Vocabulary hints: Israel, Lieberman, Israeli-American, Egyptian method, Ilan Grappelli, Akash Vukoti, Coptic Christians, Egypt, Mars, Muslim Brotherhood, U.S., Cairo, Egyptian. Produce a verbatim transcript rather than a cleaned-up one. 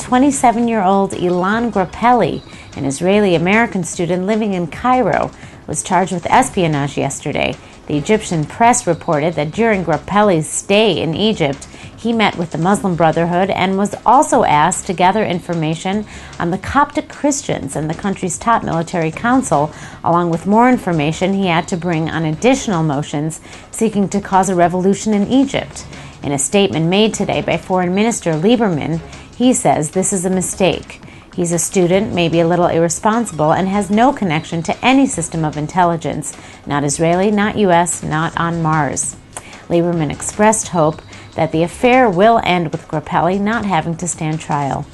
twenty-seven-year-old Ilan Grappelli, an Israeli-American student living in Cairo, was charged with espionage yesterday. The Egyptian press reported that during Grappelli's stay in Egypt, he met with the Muslim Brotherhood and was also asked to gather information on the Coptic Christians and the country's top military council, along with more information he had to bring on additional motions seeking to cause a revolution in Egypt. In a statement made today by Foreign Minister Lieberman, he says this is a mistake. He's a student, maybe a little irresponsible, and has no connection to any system of intelligence, not Israeli, not U S, not on Mars. Lieberman expressed hope that the affair will end with Grappelli not having to stand trial.